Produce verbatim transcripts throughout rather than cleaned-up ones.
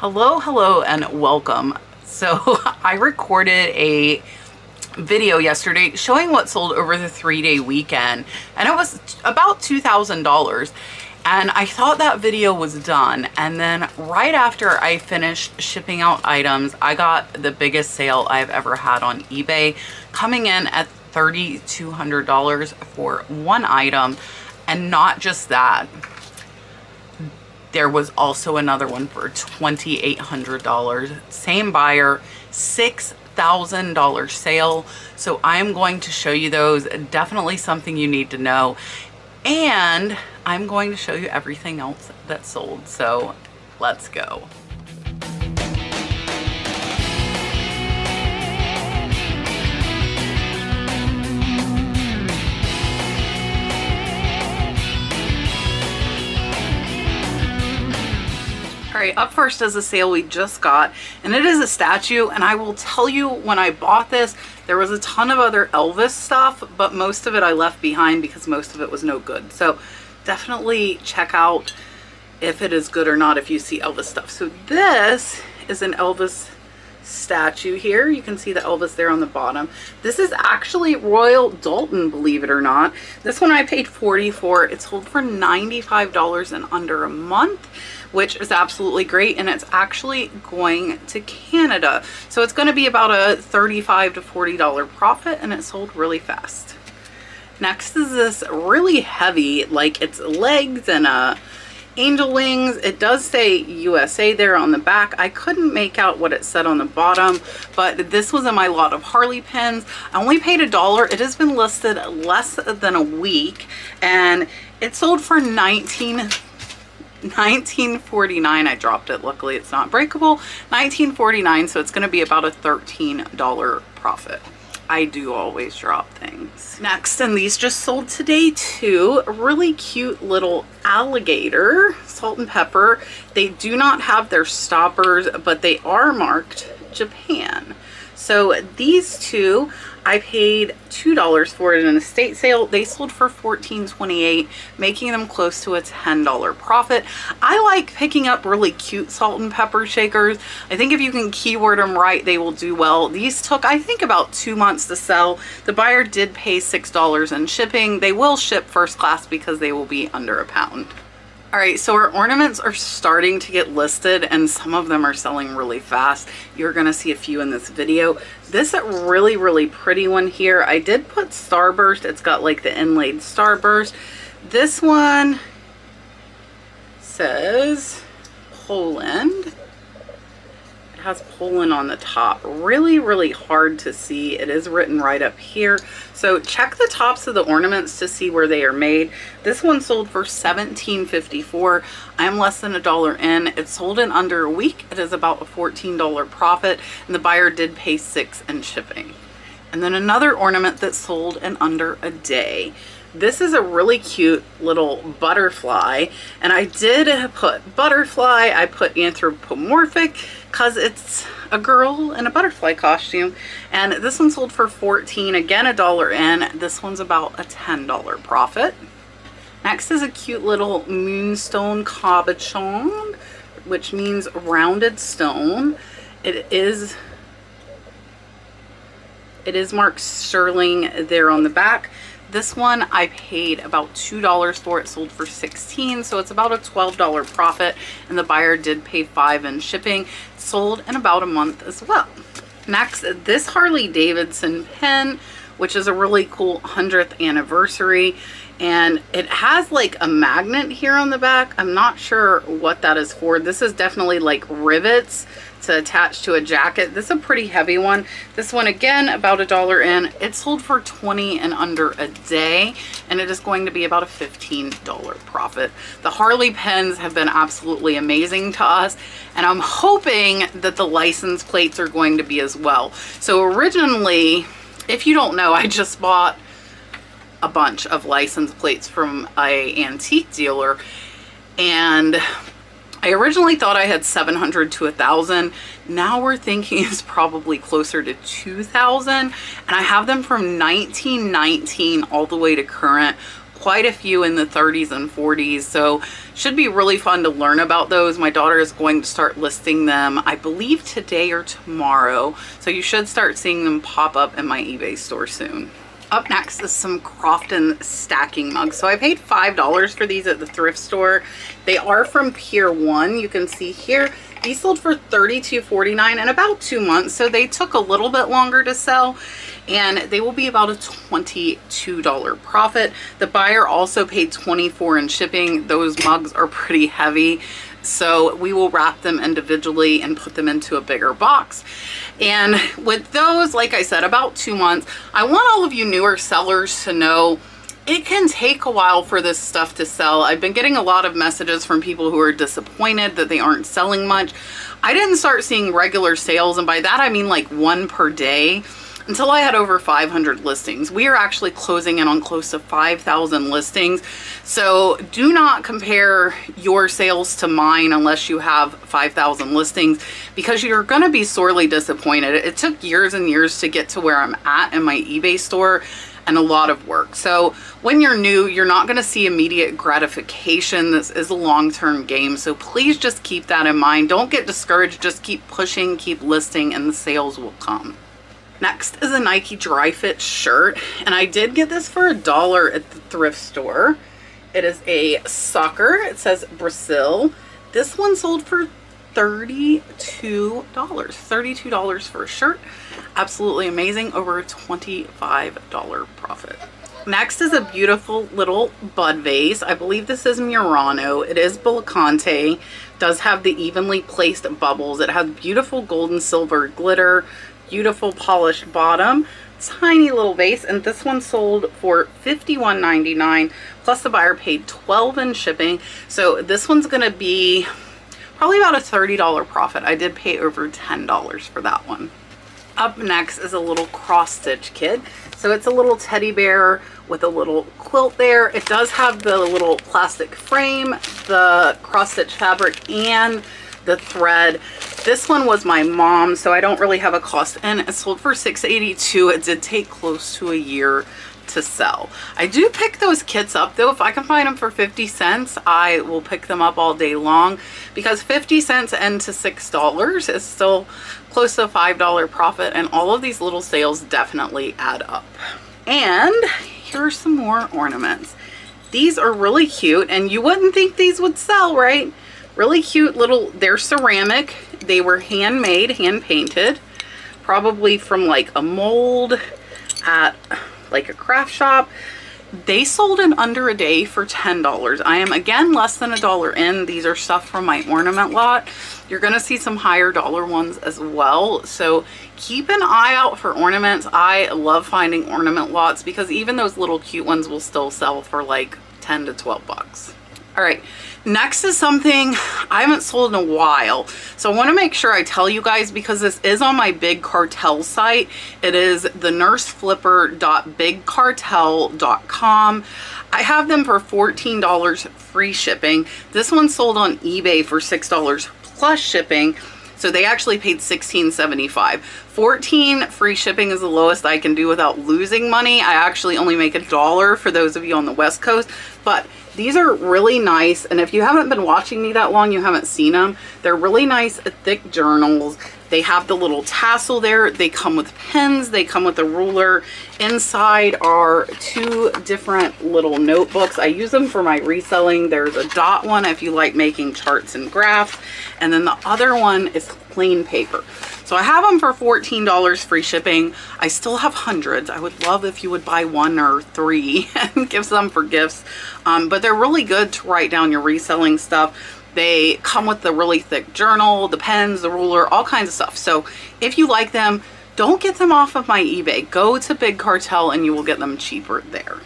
Hello, hello, and welcome. So I recorded a video yesterday showing what sold over the three-day weekend, and it was about two thousand dollars. And I thought that video was done. And then right after I finished shipping out items, I got the biggest sale I've ever had on eBay, coming in at three thousand two hundred dollars for one item. And not just that, there was also another one for two thousand eight hundred dollars, same buyer, six thousand dollar sale. So I'm going to show you those, definitely something you need to know. And I'm going to show you everything else that sold. So let's go. All right, up first is a sale we just got, and it is a statue. And I will tell you, when I bought this, there was a ton of other Elvis stuff, but most of it I left behind because most of it was no good. So definitely check out if it is good or not if you see Elvis stuff. So this is an Elvis statue here. You can see the Elvis there on the bottom. This is actually Royal Doulton, believe it or not. This one I paid forty dollars for. It sold for ninety-five dollars in under a month, which is absolutely great. And it's actually going to Canada, so it's going to be about a thirty-five to forty dollar profit, and it sold really fast. Next is this really heavy, like it's legs and uh angel wings. It does say U S A there on the back. I couldn't make out what it said on the bottom, but this was in my lot of Harley pins. I only paid a dollar. It has been listed less than a week, and it sold for nineteen nineteen forty-nine. I dropped it, luckily it's not breakable. Nineteen forty-nine, so it's going to be about a thirteen dollar profit. I do always drop things. Next, and these just sold today too, a really cute little alligator, salt and pepper. They do not have their stoppers, but they are marked Japan. So these two I paid two dollars for it in an estate sale. They sold for fourteen twenty-eight, making them close to a ten dollar profit. I like picking up really cute salt and pepper shakers. I think if you can keyword them right, they will do well. These took, I think, about two months to sell. The buyer did pay six dollars in shipping. They will ship first class because they will be under a pound. All right, so our ornaments are starting to get listed, and some of them are selling really fast. You're gonna see a few in this video. This really, really pretty one here, I did put starburst. It's got like the inlaid starburst. This one says Poland. It has Poland on the top. Really, really hard to see. It is written right up here. So check the tops of the ornaments to see where they are made. This one sold for seventeen fifty-four. I'm less than a dollar in. It sold in under a week. It is about a fourteen dollar profit, and the buyer did pay six in shipping. And then another ornament that sold in under a day. This is a really cute little butterfly, and I did put butterfly. I put anthropomorphic because it's a girl in a butterfly costume, and this one sold for fourteen, again a dollar in. This one's about a ten dollar profit. Next is a cute little moonstone cabochon, which means rounded stone. It is it is marked sterling there on the back. This one I paid about two dollars for. It sold for sixteen dollars, so it's about a twelve dollar profit, and the buyer did pay five in shipping. It sold in about a month as well. Next, this Harley Davidson pen, which is a really cool hundredth anniversary, and it has like a magnet here on the back. I'm not sure what that is for. This is definitely like rivets to attach to a jacket. This is a pretty heavy one. This one, again, about a dollar in. It sold for twenty and under a day, and it is going to be about a fifteen dollar profit. The Harley pens have been absolutely amazing to us, and I'm hoping that the license plates are going to be as well. So originally, if you don't know, I just bought a bunch of license plates from a antique dealer, and I originally thought I had seven hundred to a thousand. Now we're thinking it's probably closer to two thousand, and I have them from nineteen nineteen all the way to current, quite a few in the thirties and forties, so should be really fun to learn about those. My daughter is going to start listing them, I believe, today or tomorrow, so you should start seeing them pop up in my eBay store soon. Up next is some Crofton stacking mugs. So I paid five dollars for these at the thrift store. They are from Pier One. You can see here, these sold for thirty-two forty-nine in about two months. So they took a little bit longer to sell, and they will be about a twenty-two dollar profit. The buyer also paid twenty-four dollars in shipping. Those mugs are pretty heavy, so we will wrap them individually and put them into a bigger box. And with those, like I said, about two months. I want all of you newer sellers to know it can take a while for this stuff to sell. I've been getting a lot of messages from people who are disappointed that they aren't selling much. I didn't start seeing regular sales, and by that I mean like one per day, until I had over five hundred listings. We are actually closing in on close to five thousand listings. So do not compare your sales to mine unless you have five thousand listings, because you're gonna be sorely disappointed. It took years and years to get to where I'm at in my eBay store, and a lot of work. So when you're new, you're not gonna see immediate gratification. This is a long-term game, so please just keep that in mind. Don't get discouraged, just keep pushing, keep listing, and the sales will come. Next is a Nike dry fit shirt, and I did get this for a dollar at the thrift store. It is a soccer, it says Brazil. This one sold for thirty-two dollars, thirty-two dollars for a shirt. Absolutely amazing, over a twenty-five dollar profit. Next is a beautiful little bud vase. I believe this is Murano. It is Bullicante, does have the evenly placed bubbles. It has beautiful gold and silver glitter, beautiful polished bottom, tiny little vase, and this one sold for fifty-one ninety-nine, plus the buyer paid twelve dollars in shipping. So this one's gonna be probably about a thirty dollar profit. I did pay over ten dollars for that one. Up next is a little cross stitch kit. So it's a little teddy bear with a little quilt there. It does have the little plastic frame, the cross stitch fabric, and the thread. This one was my mom, so I don't really have a cost, and it sold for six eighty-two. It did take close to a year to sell. I do pick those kits up though. If I can find them for fifty cents, I will pick them up all day long, because fifty cents and to six dollars is still close to a five dollar profit, and all of these little sales definitely add up. And here are some more ornaments. These are really cute, and you wouldn't think these would sell, right? Really cute little, they're ceramic. They were handmade, hand painted, probably from like a mold at like a craft shop. They sold in under a day for ten dollars. I am again less than a dollar in. These are stuff from my ornament lot. You're gonna see some higher dollar ones as well, so keep an eye out for ornaments. I love finding ornament lots, because even those little cute ones will still sell for like ten to twelve bucks. All right, next is something I haven't sold in a while, so I want to make sure I tell you guys, because this is on my Big Cartel site. It is the Nurse Flipper big cartel dot com. I have them for fourteen dollars free shipping. This one sold on eBay for six dollars plus shipping, so they actually paid sixteen seventy-five. fourteen free shipping is the lowest I can do without losing money. I actually only make a dollar for those of you on the West Coast, but these are really nice, and if you haven't been watching me that long, you haven't seen them. They're really nice, thick journals. They have the little tassel there. They come with pens. They come with a ruler. Inside are two different little notebooks. I use them for my reselling. There's a dot one if you like making charts and graphs, and then the other one is plain paper. So I have them for fourteen dollars free shipping. I still have hundreds. I would love if you would buy one or three and give some for gifts. Um, but they're really good to write down your reselling stuff. They come with the really thick journal, the pens, the ruler, all kinds of stuff. So if you like them, don't get them off of my eBay. Go to Big Cartel and you will get them cheaper there.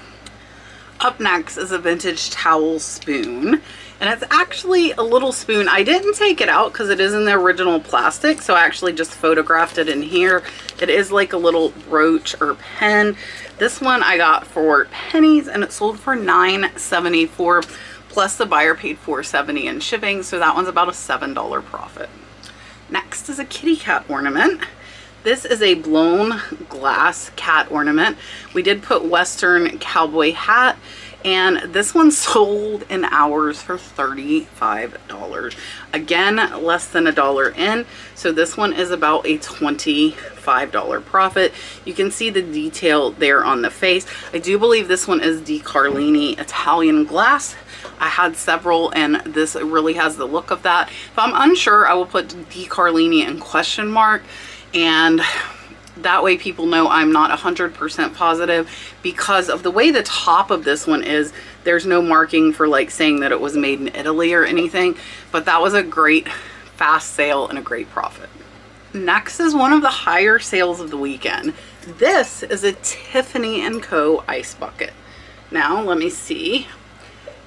Up next is a vintage towel spoon, and it's actually a little spoon. I didn't take it out because it is in the original plastic, so I actually just photographed it in here. It is like a little brooch or pen. This one I got for pennies, and it sold for nine seventy-four, plus the buyer paid four seventy in shipping, so that one's about a seven dollar profit. Next is a kitty cat ornament. This is a blown glass cat ornament. We did put Western cowboy hat and this one sold in hours for thirty-five dollars. Again, less than a dollar in, so this one is about a twenty-five dollar profit. You can see the detail there on the face. I do believe this one is De Carlini Italian glass. I had several and this really has the look of that. If I'm unsure, I will put De Carlini in question mark, and that way people know I'm not one hundred percent positive. Because of the way the top of this one is, there's no marking for like saying that it was made in Italy or anything, but that was a great fast sale and a great profit. Next is one of the higher sales of the weekend. This is a Tiffany and Co. ice bucket. Now let me see.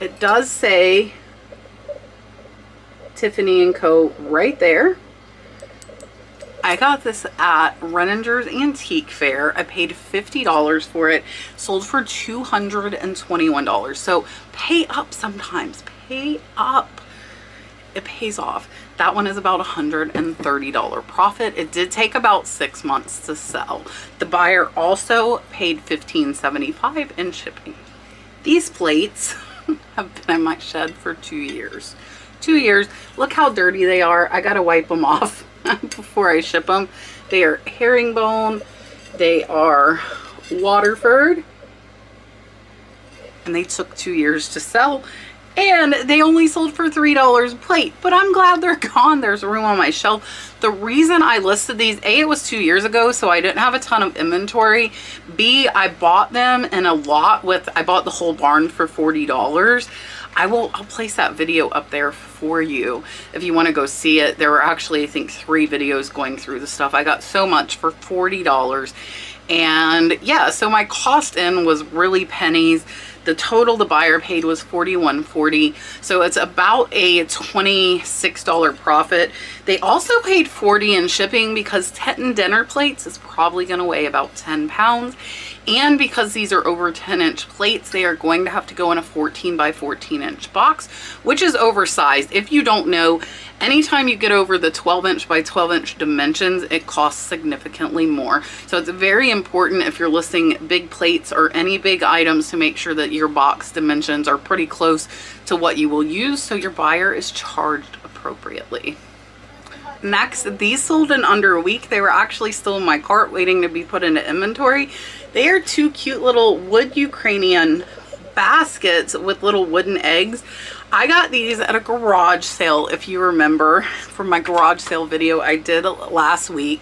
It does say Tiffany and Co. right there. I got this at Renninger's Antique Fair. I paid fifty dollars for it, sold for two hundred twenty-one dollars. So pay up sometimes, pay up. It pays off. That one is about one hundred thirty dollars profit. It did take about six months to sell. The buyer also paid fifteen seventy-five in shipping. These plates have been in my shed for two years. Two years. Look how dirty they are. I gotta wipe them off before I ship them. They are herringbone, they are Waterford, and they took two years to sell, and they only sold for three dollars a plate, but I'm glad they're gone. There's room on my shelf. The reason I listed these, A, it was two years ago, so I didn't have a ton of inventory. B, I bought them in a lot with, I bought the whole barn for forty dollars. I will, I'll place that video up there for you if you want to go see it. There were actually, I think, three videos going through the stuff. I got so much for forty dollars. And yeah, so my cost in was really pennies. The total the buyer paid was forty-one forty. So it's about a twenty-six dollar profit. They also paid forty in shipping because Teton dinner plates is probably going to weigh about ten pounds. And because these are over ten inch plates, they are going to have to go in a fourteen by fourteen inch box, which is oversized. If you don't know, anytime you get over the twelve inch by twelve inch dimensions, it costs significantly more. So it's very important if you're listing big plates or any big items to make sure that your box dimensions are pretty close to what you will use, so your buyer is charged appropriately. Next, these sold in under a week. They were actually still in my cart waiting to be put into inventory. They are two cute little wood Ukrainian baskets with little wooden eggs. I got these at a garage sale, if you remember from my garage sale video I did last week.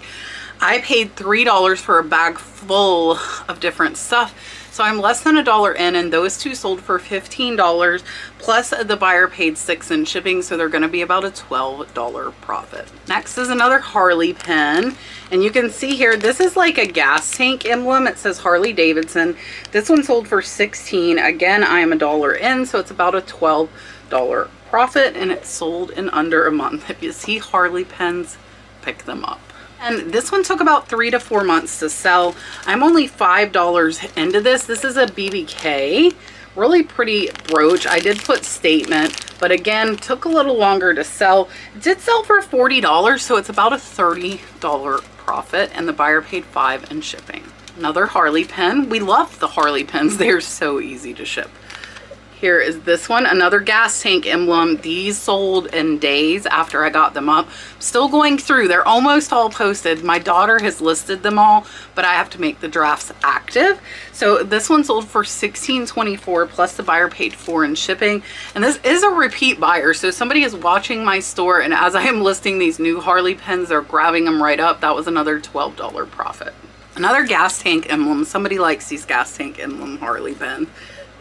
I paid three dollars for a bag full of different stuff. So I'm less than a dollar in, and those two sold for fifteen dollars, plus the buyer paid six in shipping, so they're gonna be about a twelve dollar profit. Next is another Harley pin, and you can see here, this is like a gas tank emblem. It says Harley Davidson. This one sold for sixteen. Again, I am a dollar in, so it's about a twelve dollar profit, and it's sold in under a month. If you see Harley pins, pick them up. And this one took about three to four months to sell. I'm only five dollars into this. This is a B B K, really pretty brooch. I did put statement, but again, took a little longer to sell. It did sell for forty dollars, so it's about a thirty dollar profit, and the buyer paid five in shipping. Another Harley pin. We love the Harley pins. They're so easy to ship. Here is this one, another gas tank emblem. These sold in days after I got them up. Still going through, they're almost all posted. My daughter has listed them all, but I have to make the drafts active. So this one sold for sixteen twenty-four, plus the buyer paid four in shipping. And this is a repeat buyer, so somebody is watching my store, and as I am listing these new Harley pins, they're grabbing them right up. That was another twelve dollar profit. Another gas tank emblem. Somebody likes these gas tank emblem Harley pins.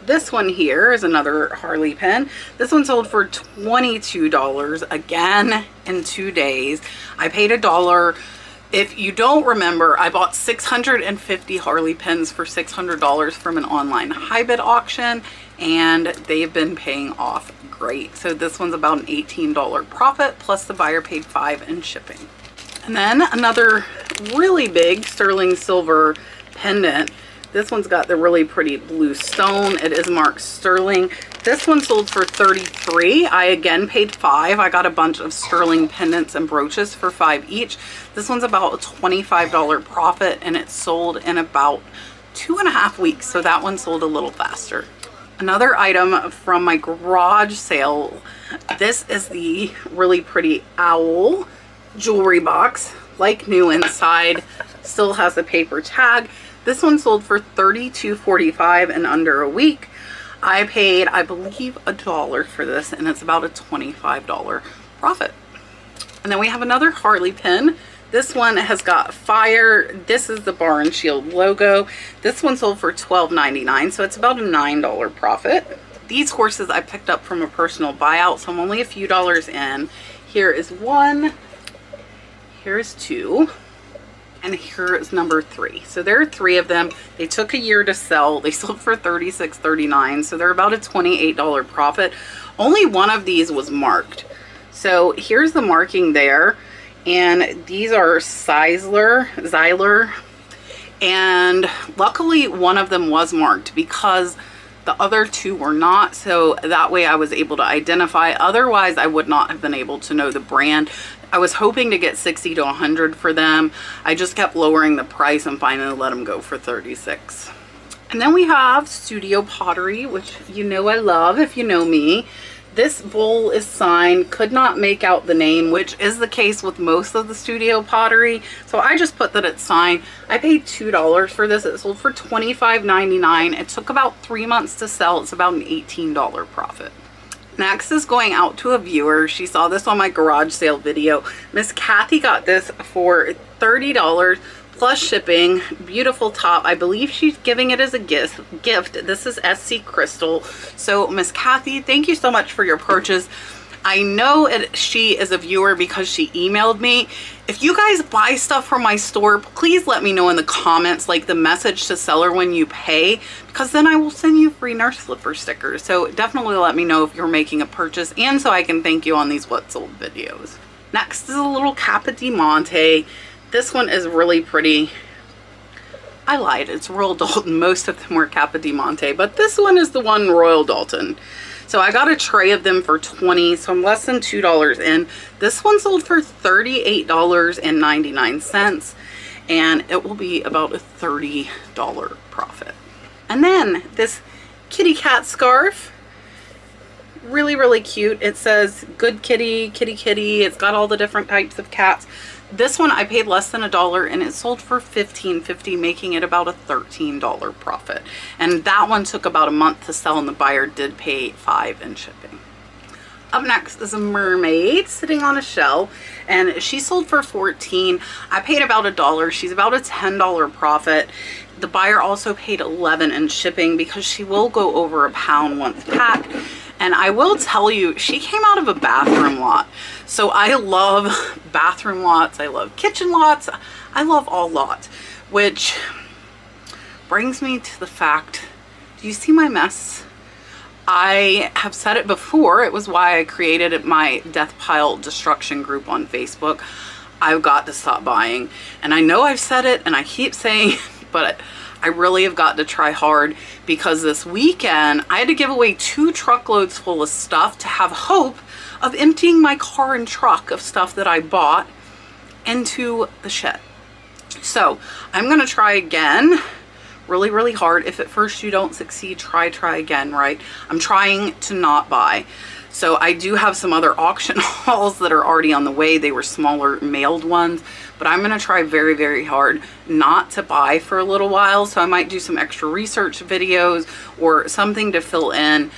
This one here is another Harley pin. This one sold for twenty-two dollars, again in two days. I paid a dollar. If you don't remember, I bought six hundred fifty Harley pins for six hundred dollars from an online high bid auction, and they've been paying off great. So this one's about an eighteen dollar profit, plus the buyer paid five in shipping. And then another really big sterling silver pendant. This one's got the really pretty blue stone. It is marked sterling. This one sold for thirty-three dollars. I again paid five. I got a bunch of sterling pendants and brooches for five each. This one's about a twenty-five dollar profit, and it sold in about two and a half weeks. So that one sold a little faster. Another item from my garage sale. This is the really pretty owl jewelry box, like new inside. Still has a paper tag. This one sold for thirty-two forty-five in under a week. I paid, I believe, a dollar for this, and it's about a twenty-five dollar profit. And then we have another Harley pin. This one has got fire. This is the Bar and Shield logo. This one sold for twelve ninety-nine, so it's about a nine dollar profit. These horses I picked up from a personal buyout, so I'm only a few dollars in. Here is one, here's two, and here is number three. So there are three of them. They took a year to sell. They sold for thirty-six thirty-nine, so they're about a twenty-eight dollar profit. Only one of these was marked. So here's the marking there, and these are Sizler, Sizler, and luckily one of them was marked because the other two were not, so that way I was able to identify. Otherwise, I would not have been able to know the brand. I was hoping to get sixty to a hundred for them. I just kept lowering the price and finally let them go for thirty-six. And then we have Studio Pottery, which you know I love if you know me. This bowl is signed, could not make out the name, which is the case with most of the Studio Pottery. So I just put that it's signed. I paid two dollars for this. It sold for twenty-five ninety-nine. It took about three months to sell. It's about an eighteen dollar profit. Next is going out to a viewer. She saw this on my garage sale video. Miss Kathy got this for thirty dollars plus shipping. Beautiful top. I believe she's giving it as a gift gift. This is S C Crystal. So Miss Kathy, thank you so much for your purchase. I know it, she is a viewer because she emailed me. If you guys buy stuff from my store, please let me know in the comments, like the message to seller when you pay, because then I will send you free Nurse Flipper stickers. So definitely let me know if you're making a purchase, and so I can thank you on these what sold videos. Next is a little Capodimonte. This one is really pretty. I lied, it's Royal Doulton. Most of them were Capodimonte, but this one is the one Royal Doulton. So I got a tray of them for twenty dollars, so I'm less than two dollars in. This one sold for thirty-eight ninety-nine, and it will be about a thirty dollar profit. And then this kitty cat scarf. Really, really cute. It says good kitty, kitty, kitty. It's got all the different types of cats. This one I paid less than a dollar, and it sold for fifteen fifty, making it about a thirteen dollar profit. And that one took about a month to sell, and the buyer did pay five in shipping. Up next is a mermaid sitting on a shell, and she sold for fourteen. I paid about a dollar. She's about a ten dollar profit. The buyer also paid eleven in shipping because she will go over a pound once packed. And I will tell you, she came out of a bathroom lot. So I love bathroom lots. I love kitchen lots. I love all lots, which brings me to the fact, do you see my mess? I have said it before. It was why I created my Death Pile Destruction group on Facebook. I've got to stop buying. And I know I've said it and I keep saying it, but I really have got to try hard, because this weekend I had to give away two truckloads full of stuff to have hope of emptying my car and truck of stuff that I bought into the shed. So I'm going to try again really, really hard. If at first you don't succeed, try, try again, right? I'm trying to not buy. So I do have some other auction hauls that are already on the way. They were smaller mailed ones, but I'm gonna try very, very hard not to buy for a little while. So I might do some extra research videos or something to fill in.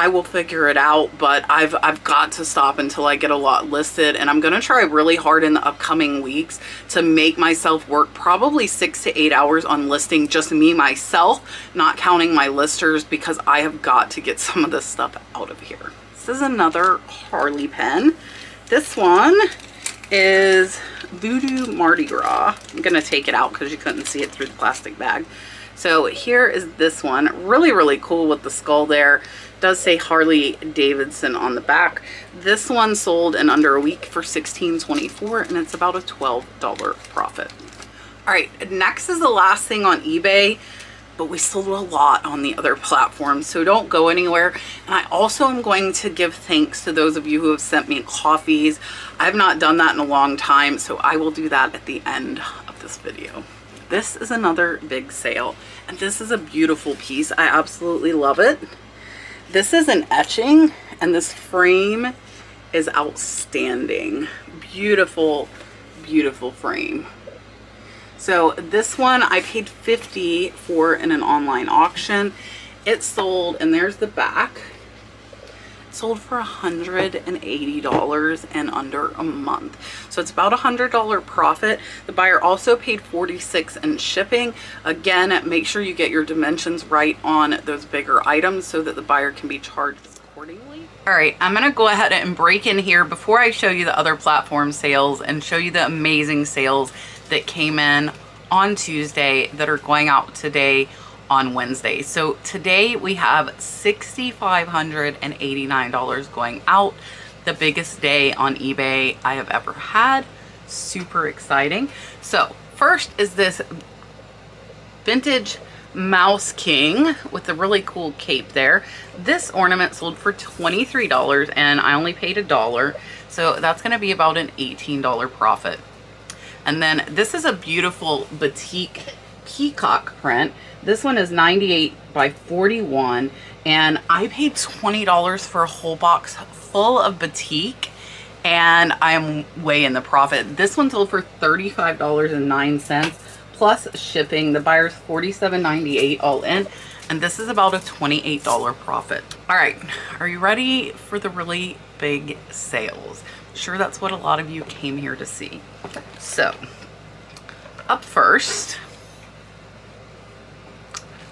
I will figure it out, but I've, I've got to stop until I get a lot listed. And I'm gonna try really hard in the upcoming weeks to make myself work probably six to eight hours on listing just me, myself, not counting my listers, because I have got to get some of this stuff out of here. This is another Harley pen. This one is Voodoo Mardi Gras. I'm gonna take it out because you couldn't see it through the plastic bag. So here is this one. Really, really cool with the skull there. It does say Harley Davidson on the back. This one sold in under a week for sixteen twenty-four, and it's about a twelve dollar profit. All right, next is the last thing on eBay, but we sold a lot on the other platforms, so don't go anywhere. And I also am going to give thanks to those of you who have sent me coffees. I've not done that in a long time, so I will do that at the end of this video. This is another big sale, and this is a beautiful piece. I absolutely love it. This is an etching, and this frame is outstanding. Beautiful, beautiful frame. So this one I paid fifty dollars for in an online auction. It sold, and there's the back. It sold for one hundred eighty dollars in under a month. So it's about a one hundred dollar profit. The buyer also paid forty-six dollars in shipping. Again, make sure you get your dimensions right on those bigger items so that the buyer can be charged accordingly. All right, I'm gonna go ahead and break in here before I show you the other platform sales and show you the amazing sales that came in on Tuesday that are going out today on Wednesday. So today we have six thousand five hundred eighty-nine dollars going out, the biggest day on eBay I have ever had. Super exciting. So first is this vintage Mouse King with a really cool cape there. This ornament sold for twenty-three dollars and I only paid a dollar. So that's gonna be about an eighteen dollar profit. And then this is a beautiful batik peacock print. This one is ninety-eight by forty-one and I paid twenty dollars for a whole box full of batik and I'm way in the profit. This one sold for thirty-five dollars and nine cents plus shipping. The buyer's forty-seven ninety-eight all in and this is about a twenty-eight dollar profit. All right, are you ready for the really big sales? I'm sure that's what a lot of you came here to see. So up first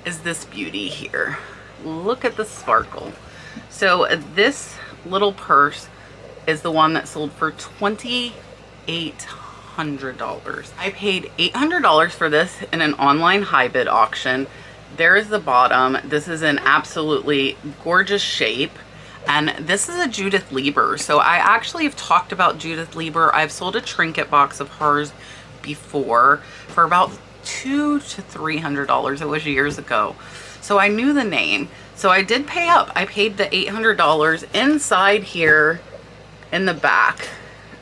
is this beauty here. Look at the sparkle. So this little purse is the one that sold for twenty-eight hundred dollars. I paid eight hundred dollars for this in an online high bid auction. There is the bottom. This is an absolutely gorgeous shape. And this is a Judith Lieber. So I actually have talked about Judith Lieber. I've sold a trinket box of hers before for about two to three hundred dollars. It was years ago, so I knew the name, so I did pay up. I paid the eight hundred dollars. Inside here in the back,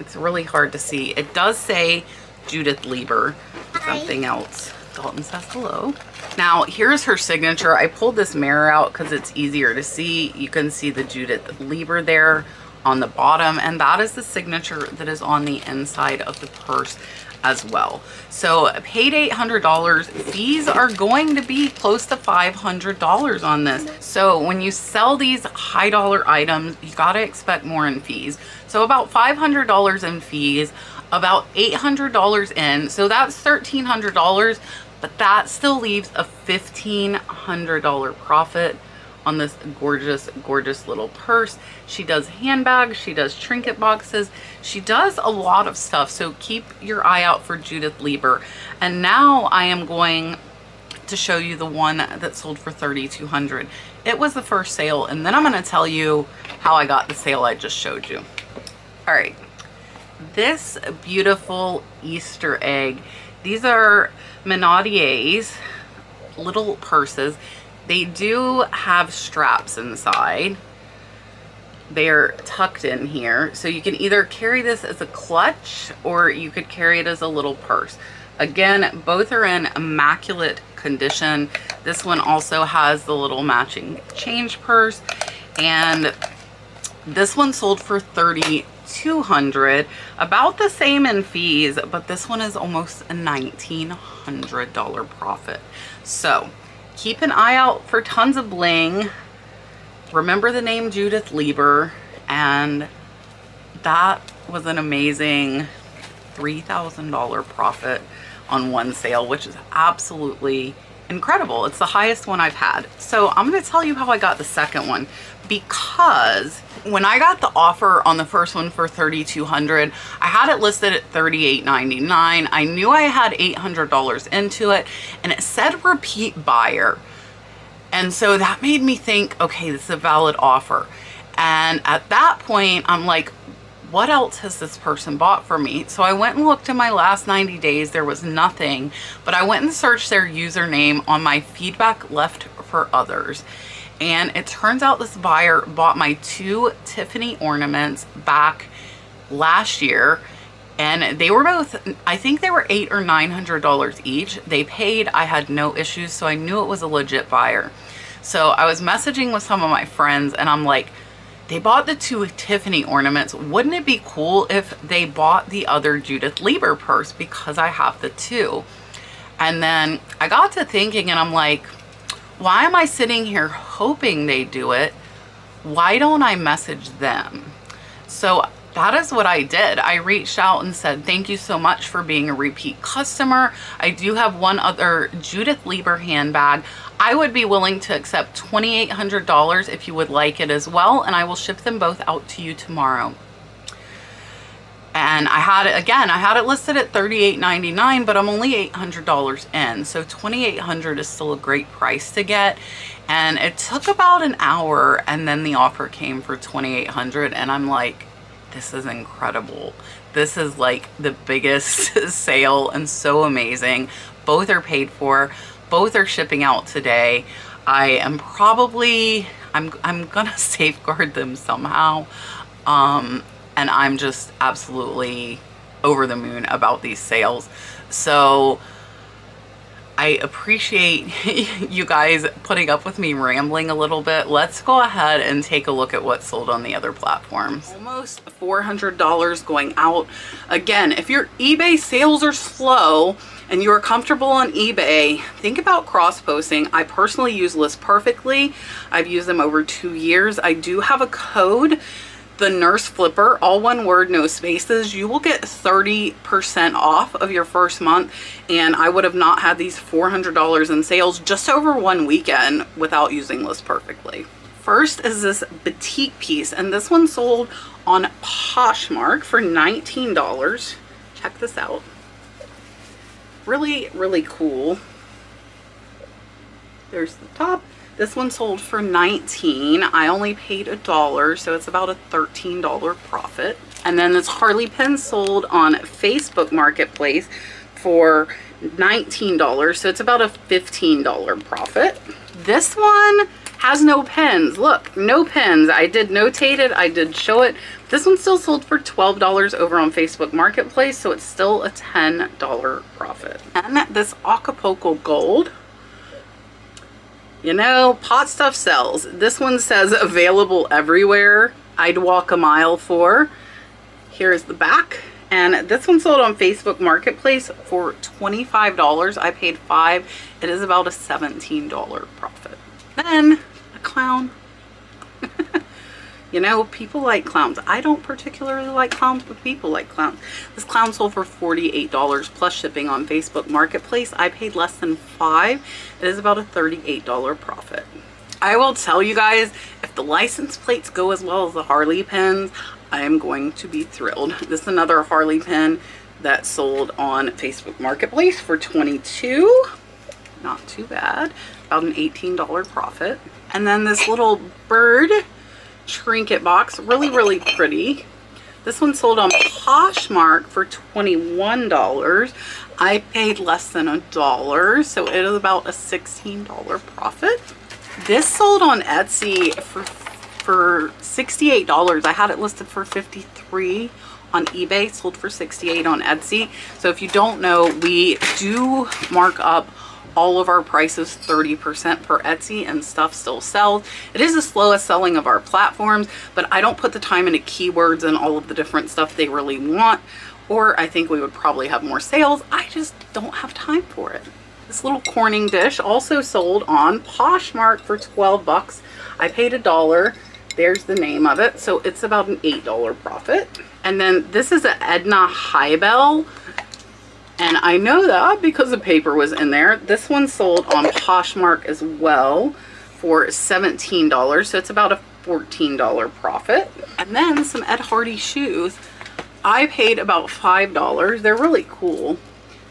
it's really hard to see, it does say Judith Lieber. Hi. Something else. Dalton says hello. Now here's her signature. I pulled this mirror out because it's easier to see. You can see the Judith Lieber there on the bottom, and that is the signature that is on the inside of the purse as well. So paid eight hundred dollars. These are going to be close to five hundred dollars on this. So when you sell these high dollar items, you got to expect more in fees. So about five hundred dollars in fees, about eight hundred dollars in, so that's thirteen hundred dollars, but that still leaves a fifteen hundred dollar profit on this gorgeous, gorgeous little purse. She does handbags, she does trinket boxes, she does a lot of stuff. So keep your eye out for Judith Lieber. And now I am going to show you the one that sold for thirty-two hundred dollars. It was the first sale, and then I'm gonna tell you how I got the sale I just showed you. All right, this beautiful Easter egg. These are Menardier's little purses. They do have straps inside. They're tucked in here. So you can either carry this as a clutch or you could carry it as a little purse. Again, both are in immaculate condition. This one also has the little matching change purse. And this one sold for thirty-two hundred dollars, about the same in fees, but this one is almost a nineteen hundred dollar profit. So keep an eye out for tons of bling. Remember the name Judith Lieber. And that was an amazing three thousand dollar profit on one sale, which is absolutely incredible. It's the highest one I've had. So I'm going to tell you how I got the second one, because when I got the offer on the first one for thirty-two hundred dollars, I had it listed at thirty-eight ninety-nine. I knew I had eight hundred dollars into it and it said repeat buyer. And so that made me think, okay, this is a valid offer. And at that point I'm like, what else has this person bought for me? So I went and looked in my last ninety days, there was nothing, but I went and searched their username on my feedback left for others. And it turns out this buyer bought my two Tiffany ornaments back last year. And they were both, I think they were eight or nine hundred dollars each. They paid, I had no issues, so I knew it was a legit buyer. So I was messaging with some of my friends and I'm like, they bought the two Tiffany ornaments. Wouldn't it be cool if they bought the other Judith Lieber purse, because I have the two? And then I got to thinking and I'm like, why am I sitting here hoping they do it? Why don't I message them? So that is what I did. I reached out and said, thank you so much for being a repeat customer. I do have one other Judith Lieber handbag. I would be willing to accept two thousand eight hundred dollars if you would like it as well, and I will ship them both out to you tomorrow. And I had it, again, I had it listed at thirty-eight ninety-nine, but I'm only eight hundred dollars in. So two thousand eight hundred dollars is still a great price to get. And it took about an hour, and then the offer came for two thousand eight hundred dollars, and I'm like, this is incredible. This is like the biggest sale and so amazing. Both are paid for. Both are shipping out today. I am probably, I'm, I'm gonna safeguard them somehow. Um, and I'm just absolutely over the moon about these sales. So I appreciate you guys putting up with me rambling a little bit. Let's go ahead and take a look at what sold on the other platforms. Almost four hundred dollars going out. Again, if your eBay sales are slow and you are comfortable on eBay, think about cross-posting. I personally use List Perfectly. I've used them over two years. I do have a code, The Nurse Flipper, all one word, no spaces. You will get thirty percent off of your first month, and I would have not had these four hundred dollars in sales just over one weekend without using List Perfectly. First is this batik piece, and this one sold on Poshmark for nineteen dollars. Check this out. Really, really cool. There's the top. This one sold for nineteen dollars. I only paid a dollar, so it's about a thirteen dollar profit. And then this Harley pin sold on Facebook Marketplace for nineteen dollars, so it's about a fifteen dollar profit. This one has no pins. Look, no pins. I did notate it. I did show it. This one still sold for twelve dollars over on Facebook Marketplace, so it's still a ten dollar profit. And this Acapulco Gold. You know, pot stuff sells. This one says available everywhere. I'd walk a mile for. Here's the back. And this one sold on Facebook Marketplace for twenty-five dollars. I paid five. It is about a seventeen dollar profit. Then a clown. You know, people like clowns. I don't particularly like clowns, but people like clowns. This clown sold for forty-eight dollars plus shipping on Facebook Marketplace. I paid less than five dollars. It is about a thirty-eight dollar profit. I will tell you guys, if the license plates go as well as the Harley pins, I am going to be thrilled. This is another Harley pin that sold on Facebook Marketplace for twenty-two dollars. Not too bad. About an eighteen dollar profit. And then this little bird trinket box, really really pretty. This one sold on Poshmark for twenty-one dollars. I paid less than a dollar, so it is about a sixteen dollar profit. This sold on Etsy for for sixty-eight dollars. I had it listed for fifty-three dollars on eBay, sold for sixty-eight dollars on Etsy. So if you don't know, we do mark up all of our prices thirty percent for Etsy, and stuff still sells. It is the slowest selling of our platforms, but I don't put the time into keywords and all of the different stuff they really want, or I think we would probably have more sales. I just don't have time for it. This little Corning dish also sold on Poshmark for twelve bucks. I paid a dollar. There's the name of it. So it's about an eight dollar profit. And then this is an Edna Highbell. And I know that because the paper was in there. This one sold on Poshmark as well for seventeen dollars. So it's about a fourteen dollar profit. And then some Ed Hardy shoes. I paid about five dollars. They're really cool.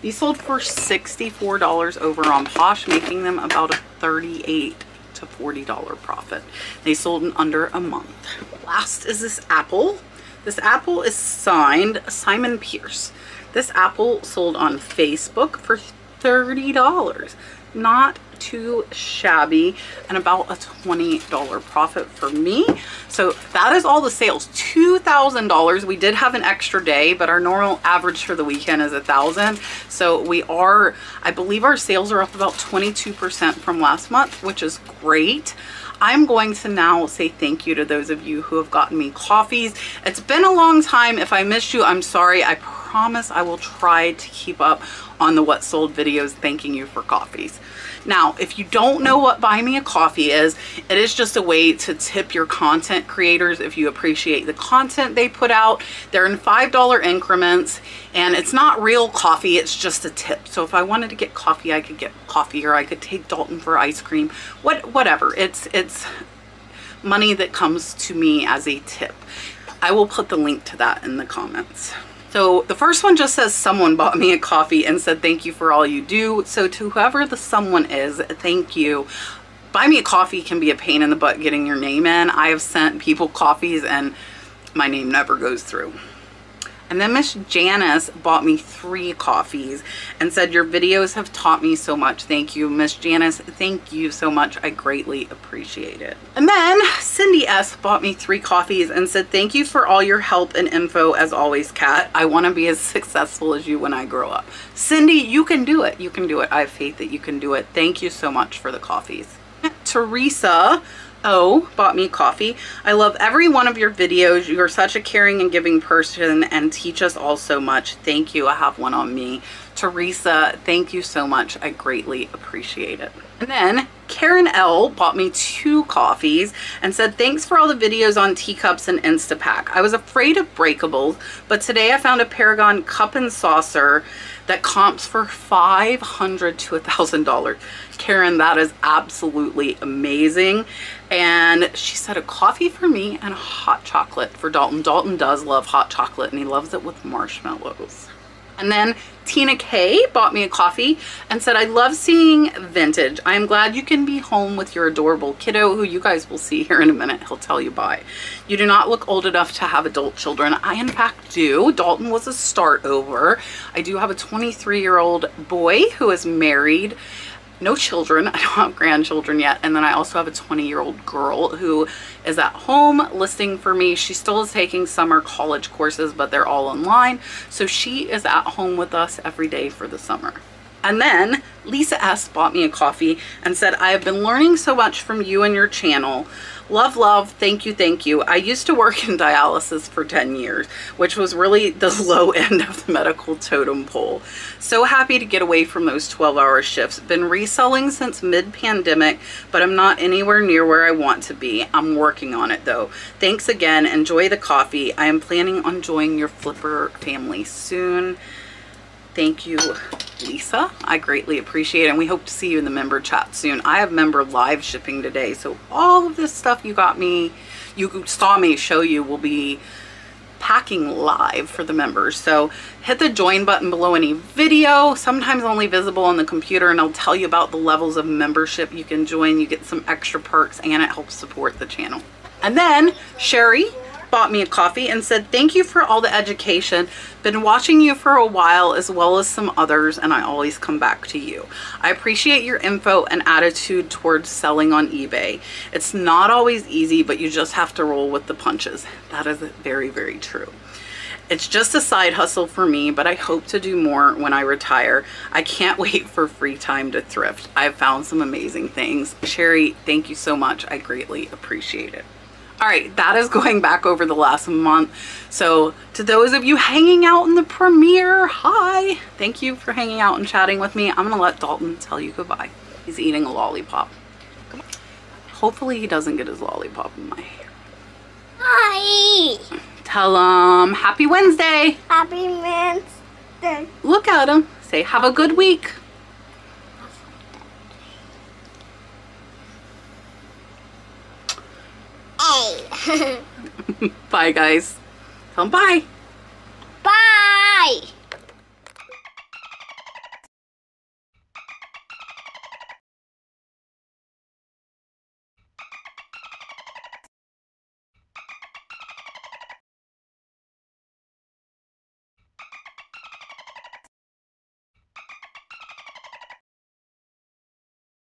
These sold for sixty-four dollars over on Posh, making them about a thirty-eight to forty dollar profit. They sold in under a month. Last is this apple. This apple is signed Simon Pierce. This apple sold on Facebook for thirty dollars. Not too shabby, and about a twenty dollar profit for me. So that is all the sales, two thousand dollars. We did have an extra day, but our normal average for the weekend is a thousand. So we are, I believe our sales are up about twenty-two percent from last month, which is great. I'm going to now say thank you to those of you who have gotten me coffees. It's been a long time. If I missed you, I'm sorry. I promise I will try to keep up on the What Sold videos thanking you for coffees. Now, if you don't know what Buy Me a Coffee is, it is just a way to tip your content creators if you appreciate the content they put out. They're in five dollar increments, and it's not real coffee, it's just a tip. So if I wanted to get coffee, I could get coffee, or I could take Dalton for ice cream, what, whatever. It's, it's money that comes to me as a tip. I will put the link to that in the comments. So the first one just says, someone bought me a coffee and said, thank you for all you do. So to whoever the someone is, thank you. Buy Me a Coffee can be a pain in the butt getting your name in. I have sent people coffees and my name never goes through. And then Miss Janice bought me three coffees and said, your videos have taught me so much. Thank you, Miss Janice. Thank you so much. I greatly appreciate it. And then Cindy S bought me three coffees and said, thank you for all your help and info as always, Kat. I want to be as successful as you when I grow up. Cindy, you can do it. You can do it. I have faith that you can do it. Thank you so much for the coffees. Teresa Oh, bought me coffee. I love every one of your videos. You are such a caring and giving person and teach us all so much. Thank you. I have one on me. Teresa, thank you so much. I greatly appreciate it. And then Karen L bought me two coffees and said, thanks for all the videos on teacups and Instapack. I was afraid of breakables, but today I found a Paragon cup and saucer that comps for five hundred to a thousand dollars. Karen, that is absolutely amazing. And she said a coffee for me and a hot chocolate for Dalton. Dalton does love hot chocolate, and he loves it with marshmallows. And then Tina K bought me a coffee and said, I love seeing vintage. I am glad you can be home with your adorable kiddo, who you guys will see here in a minute. He'll tell you bye. You do not look old enough to have adult children. I in fact do. Dalton was a start over. I do have a twenty-three year old boy who is married, no children. I don't have grandchildren yet. And then I also have a twenty year old girl who is at home listing for me. She still is taking summer college courses, but they're all online. So she is at home with us every day for the summer. And then Lisa S bought me a coffee and said, I have been learning so much from you and your channel. Love, love. Thank you. Thank you. I used to work in dialysis for ten years, which was really the low end of the medical totem pole. So happy to get away from those twelve hour shifts. Been reselling since mid pandemic, but I'm not anywhere near where I want to be. I'm working on it though. Thanks again. Enjoy the coffee. I am planning on joining your Flipper family soon. Thank you, Lisa. I greatly appreciate it, and we hope to see you in the member chat soon. I have member live shipping today, so all of this stuff you got me, you saw me show you, will be packing live for the members. So hit the join button below any video, sometimes only visible on the computer, and I'll tell you about the levels of membership you can join. You get some extra perks, and it helps support the channel. And then Sherry bought me a coffee and said, thank you for all the education. Been watching you for a while, as well as some others, and I always come back to you. I appreciate your info and attitude towards selling on eBay. It's not always easy, but you just have to roll with the punches. That is very, very true. It's just a side hustle for me, but I hope to do more when I retire. I can't wait for free time to thrift. I've found some amazing things. Sherry, thank you so much. I greatly appreciate it. All right, that is going back over the last month. So to those of you hanging out in the premiere, hi, thank you for hanging out and chatting with me. I'm gonna let Dalton tell you goodbye. He's eating a lollipop. Come on. Hopefully he doesn't get his lollipop in my hair. Hi. Tell him happy Wednesday. Happy Wednesday. Look at him. Say have a good week. Bye guys. Come bye.